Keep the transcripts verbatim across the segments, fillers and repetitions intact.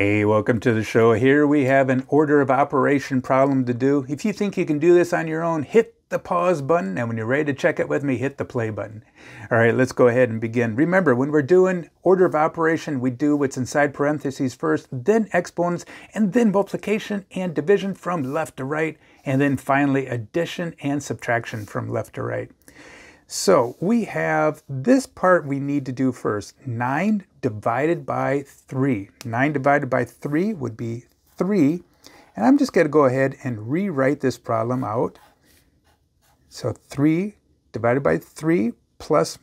Hey, welcome to the show. Here we have an order of operation problem to do. If you think you can do this on your own, hit the pause button, and when you're ready to check it with me, hit the play button. All right, let's go ahead and begin. Remember, when we're doing order of operation, we do what's inside parentheses first, then exponents, and then multiplication and division from left to right, and then finally addition and subtraction from left to right. So we have this part we need to do first. nine divided by three. nine divided by three would be three. And I'm just going to go ahead and rewrite this problem out. So three divided by three plus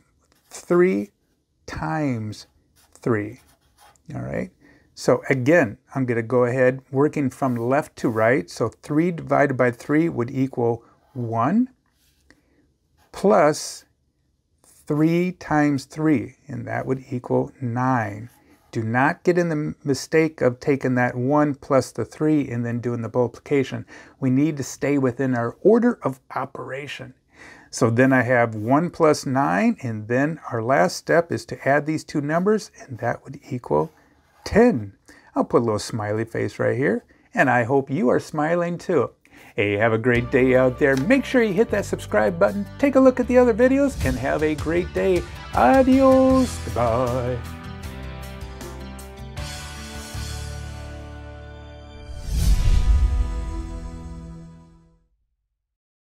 three times three. All right. So again, I'm going to go ahead working from left to right. So three divided by three would equal one. Plus three times three, and that would equal nine. Do not get in the mistake of taking that one plus the three and then doing the multiplication. We need to stay within our order of operation. So then I have one plus nine, and then our last step is to add these two numbers, and that would equal ten. I'll put a little smiley face right here, and I hope you are smiling too. Hey, have a great day out there. Make sure you hit that subscribe button, take a look at the other videos, and have a great day. Adios. Goodbye.